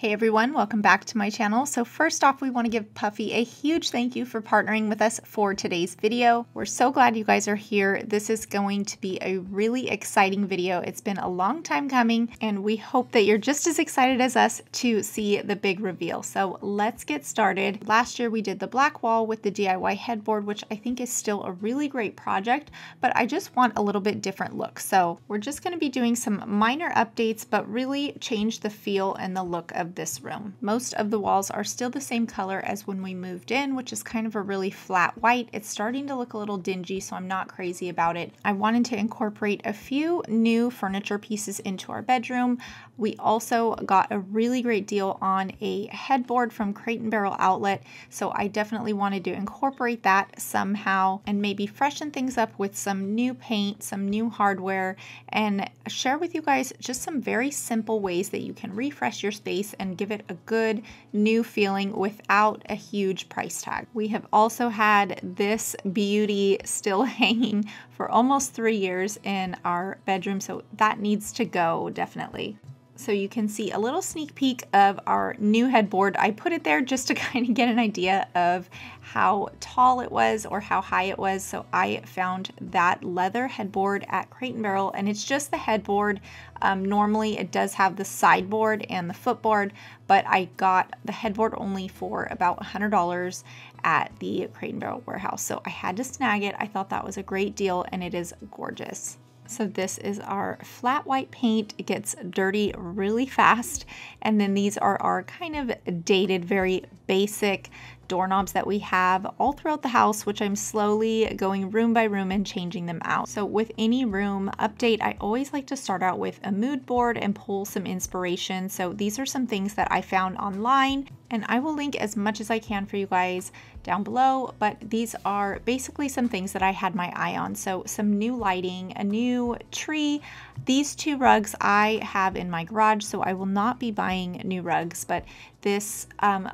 Hey everyone, welcome back to my channel. So first off, we want to give Puffy a huge thank you for partnering with us for today's video. We're so glad you guys are here. This is going to be a really exciting video. It's been a long time coming and we hope that you're just as excited as us to see the big reveal. So let's get started. Last year we did the black wall with the DIY headboard, which I think is still a really great project, but I just want a little bit different look. So we're just going to be doing some minor updates, but really change the feel and the look of this room. Most of the walls are still the same color as when we moved in, which is kind of a really flat white. It's starting to look a little dingy, so I'm not crazy about it. I wanted to incorporate a few new furniture pieces into our bedroom. We also got a really great deal on a headboard from Crate and Barrel Outlet, so I definitely wanted to incorporate that somehow and maybe freshen things up with some new paint, some new hardware, and share with you guys just some very simple ways that you can refresh your space and give it a good new feeling without a huge price tag. We have also had this beauty still hanging for almost 3 years in our bedroom, so that needs to go definitely. So you can see a little sneak peek of our new headboard. I put it there just to kind of get an idea of how tall it was or how high it was. So I found that leather headboard at Crate and Barrel, and it's just the headboard. Normally it does have the sideboard and the footboard, but I got the headboard only for about $100 at the Crate and Barrel warehouse. So I had to snag it. I thought that was a great deal and it is gorgeous. So this is our flat white paint. It gets dirty really fast. And then these are our kind of dated, very basic doorknobs that we have all throughout the house, which I'm slowly going room by room and changing them out. So with any room update, I always like to start out with a mood board and pull some inspiration. So these are some things that I found online, and I will link as much as I can for you guys down below, but these are basically some things that I had my eye on. So some new lighting, a new tree. These two rugs I have in my garage, so I will not be buying new rugs, but this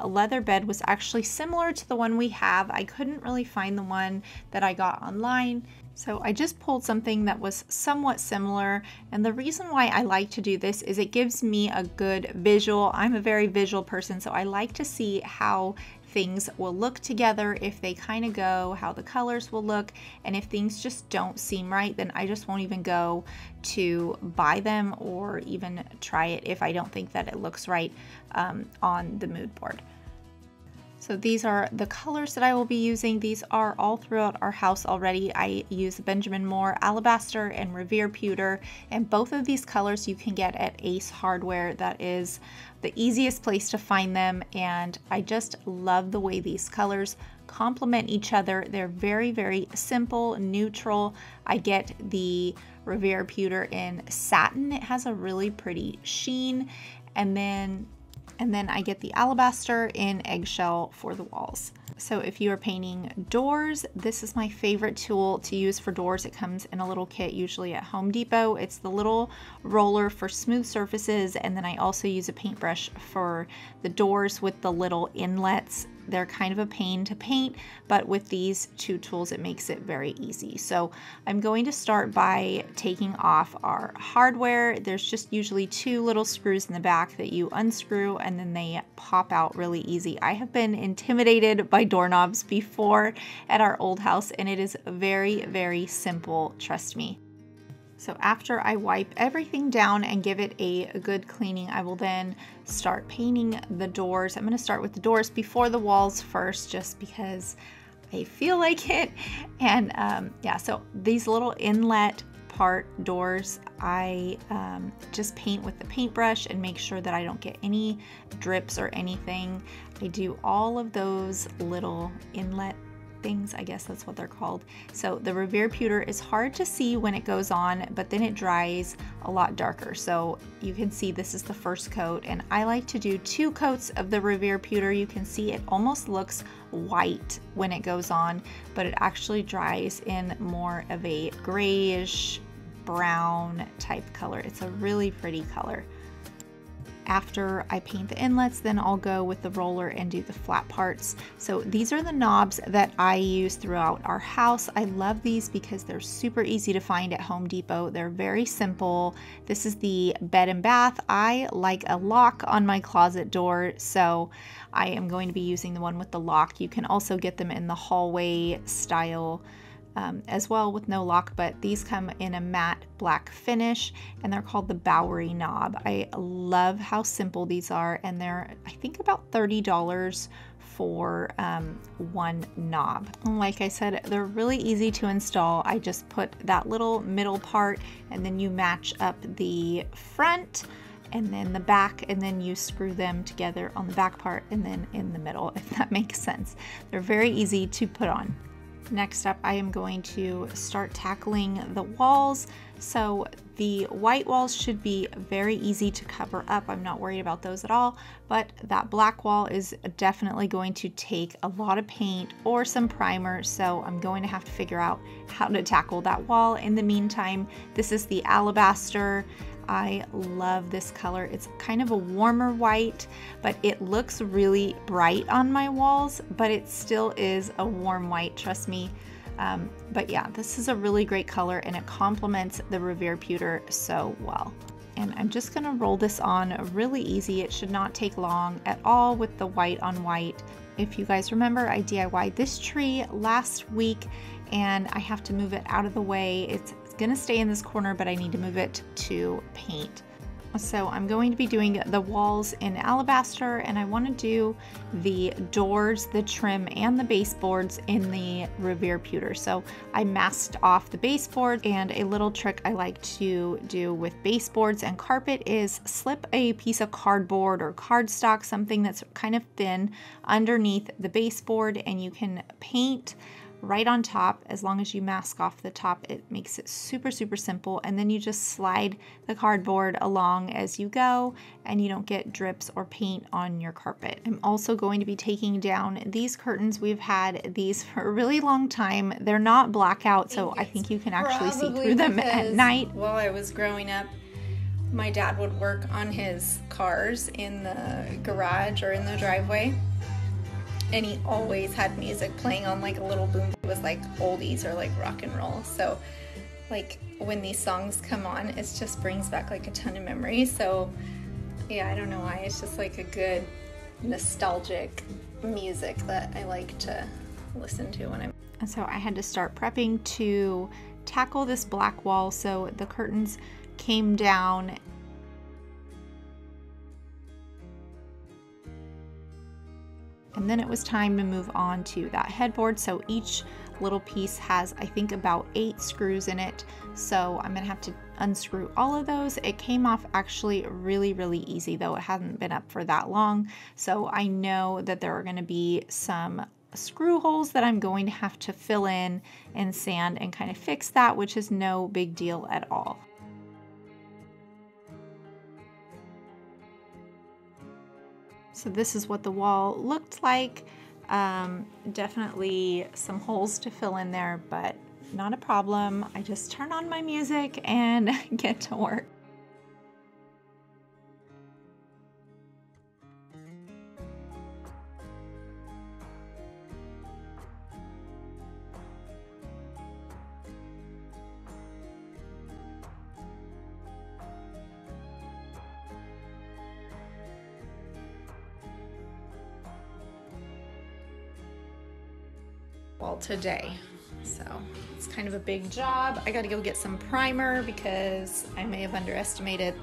leather bed was actually similar to the one we have. I couldn't really find the one that I got online, so I just pulled something that was somewhat similar. And the reason why I like to do this is it gives me a good visual. I'm a very visual person, so I like to see how things will look together, if they kind of go, how the colors will look, and if things just don't seem right, then I just won't even go to buy them or even try it if I don't think that it looks right on the mood board. So these are the colors that I will be using. These are all throughout our house already. I use Benjamin Moore, Alabaster, and Revere Pewter, and both of these colors you can get at Ace Hardware. That is the easiest place to find them, and I just love the way these colors complement each other. They're very, very simple, neutral. I get the Revere Pewter in satin. It has a really pretty sheen, and then I get the Alabaster in eggshell for the walls. So if you are painting doors, this is my favorite tool to use for doors. It comes in a little kit, usually at Home Depot. It's the little roller for smooth surfaces, and then I also use a paintbrush for the doors with the little inlets. They're kind of a pain to paint, but with these two tools it makes it very easy. So I'm going to start by taking off our hardware. There's just usually two little screws in the back that you unscrew and then they pop out really easy. I have been intimidated by doorknobs before at our old house, and it is very, very simple, trust me. So after I wipe everything down and give it a good cleaning, I will then start painting the doors. I'm going to start with the doors before the walls first, just because I feel like it. And yeah, so these little inlet part doors, I just paint with the paintbrush and make sure that I don't get any drips or anything. I do all of those little inlet things, I guess that's what they're called. So the Revere Pewter is hard to see when it goes on, but then it dries a lot darker. So you can see this is the first coat, and I like to do two coats of the Revere Pewter. You can see it almost looks white when it goes on, but it actually dries in more of a grayish brown type color. It's a really pretty color. after I paint the inlets, then I'll go with the roller and do the flat parts. So these are the knobs that I use throughout our house. I love these because they're super easy to find at Home Depot. They're very simple. This is the bed and bath. I like a lock on my closet door, so I am going to be using the one with the lock. You can also get them in the hallway style as well with no lock, but these come in a matte black finish and they're called the Bowery knob. I love how simple these are, and they're, I think, about $30 for one knob. And like I said, they're really easy to install. I just put that little middle part and then you match up the front and then the back, and then you screw them together on the back part and then in the middle, if that makes sense. They're very easy to put on. Next up, I am going to start tackling the walls. So the white walls should be very easy to cover up. I'm not worried about those at all, but that black wall is definitely going to take a lot of paint or some primer, so I'm going to have to figure out how to tackle that wall. In the meantime, this is the Alabaster. I love this color. It's kind of a warmer white, but it looks really bright on my walls, but it still is a warm white, trust me. But yeah, this is a really great color and it complements the Revere Pewter so well. And I'm just gonna roll this on really easy. It should not take long at all with the white on white. If you guys remember, I DIY'd this tree last week and I have to move it out of the way. It's gonna stay in this corner, but I need to move it to paint. So I'm going to be doing the walls in Alabaster, and I want to do the doors, the trim, and the baseboards in the Revere Pewter. So I masked off the baseboards, and a little trick I like to do with baseboards and carpet is slip a piece of cardboard or cardstock, something that's kind of thin, underneath the baseboard, and you can paint right on top. As long as you mask off the top, it makes it super, super simple. And then you just slide the cardboard along as you go and you don't get drips or paint on your carpet. I'm also going to be taking down these curtains. We've had these for a really long time. They're not blackout, so I think you can actually see through them at night. While I was growing up, my dad would work on his cars in the garage or in the driveway. And he always had music playing on like a little boom. It was like oldies or like rock and roll. So like when these songs come on, it just brings back like a ton of memories. So yeah, I don't know why. It's just like a good nostalgic music that I like to listen to when I'm... And so I had to start prepping to tackle this black wall. So the curtains came down. And then it was time to move on to that headboard. So each little piece has, I think, about 8 screws in it. So I'm gonna have to unscrew all of those. It came off actually really, really easy, though it hasn't been up for that long. So I know that there are gonna be some screw holes that I'm going to have to fill in and sand and kind of fix that, which is no big deal at all. So this is what the wall looked like. Definitely some holes to fill in there, but not a problem. I just turn on my music and get to work. Well, today, so it's kind of a big job. I gotta go get some primer because I may have underestimated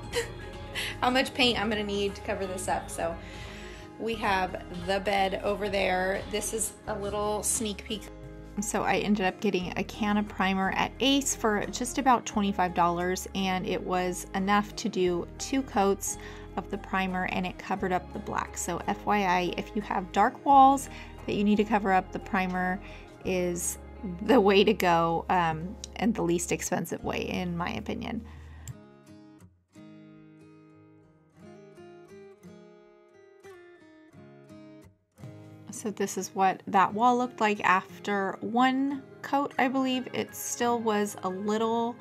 how much paint I'm gonna need to cover this up. So we have the bed over there. This is a little sneak peek. So I ended up getting a can of primer at Ace for just about $25, and it was enough to do 2 coats of the primer, and it covered up the black. So FYI, if you have dark walls that you need to cover up, the primer is the way to go, and the least expensive way, in my opinion. So this is what that wall looked like after 1 coat, I believe. It still was a little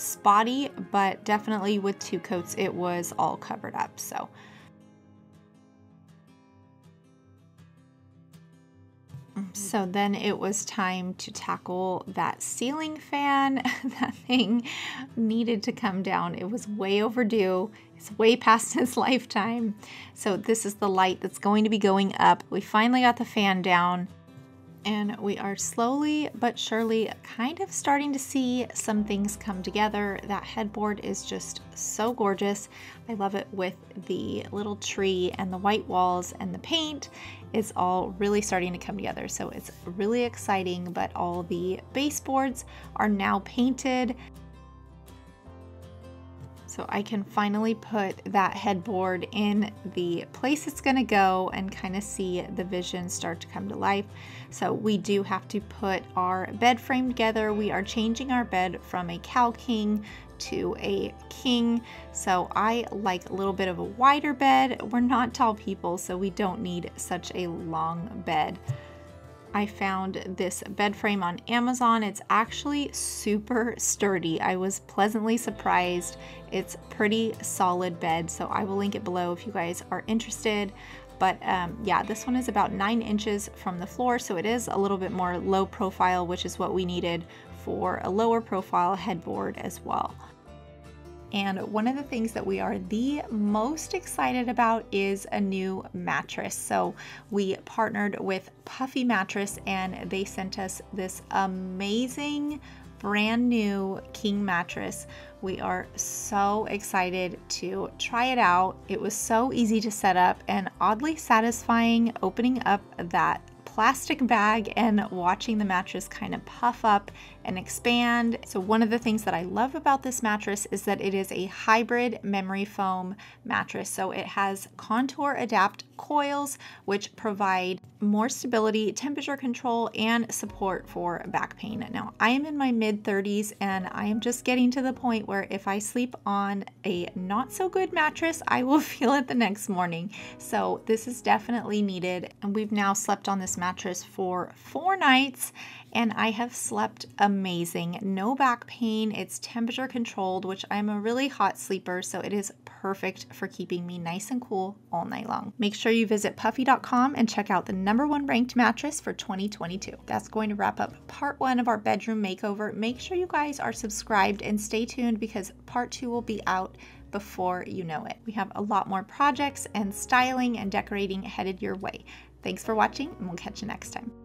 spotty, but definitely with two coats, it was all covered up. So then it was time to tackle that ceiling fan. That thing needed to come down. It was way overdue. It's way past its lifetime. So this is the light that's going to be going up. We finally got the fan down, and we are slowly but surely kind of starting to see some things come together. That headboard is just so gorgeous. I love it with the little tree and the white walls, and the paint is all really starting to come together. So it's really exciting, but all the baseboards are now painted. So I can finally put that headboard in the place it's gonna go and kind of see the vision start to come to life. So we do have to put our bed frame together. We are changing our bed from a cow king to a king. So I like a little bit of a wider bed. We're not tall people, so we don't need such a long bed. I found this bed frame on Amazon. It's actually super sturdy. I was pleasantly surprised. It's pretty solid bed, so I will link it below if you guys are interested. But yeah, this one is about 9 inches from the floor, so it is a little bit more low profile, which is what we needed for a lower profile headboard as well. And one of the things that we are the most excited about is a new mattress. So we partnered with Puffy Mattress, and they sent us this amazing brand new king mattress. We are so excited to try it out. It was so easy to set up and oddly satisfying opening up that plastic bag and watching the mattress kind of puff up and expand. So one of the things that I love about this mattress is that it is a hybrid memory foam mattress. So it has contour adapt coils, which provide more stability, temperature control, and support for back pain. Now, I am in my mid 30s and I am just getting to the point where if I sleep on a not so good mattress, I will feel it the next morning. So this is definitely needed. And we've now slept on this mattress for 4 nights, and I have slept amazing. No back pain. It's temperature controlled, which I'm a really hot sleeper, so it is perfect for keeping me nice and cool all night long. Make sure you visit puffy.com and check out the #1 ranked mattress for 2022. That's going to wrap up part 1 of our bedroom makeover. Make sure you guys are subscribed and stay tuned, because part 2 will be out before you know it. We have a lot more projects and styling and decorating headed your way. Thanks for watching, and we'll catch you next time.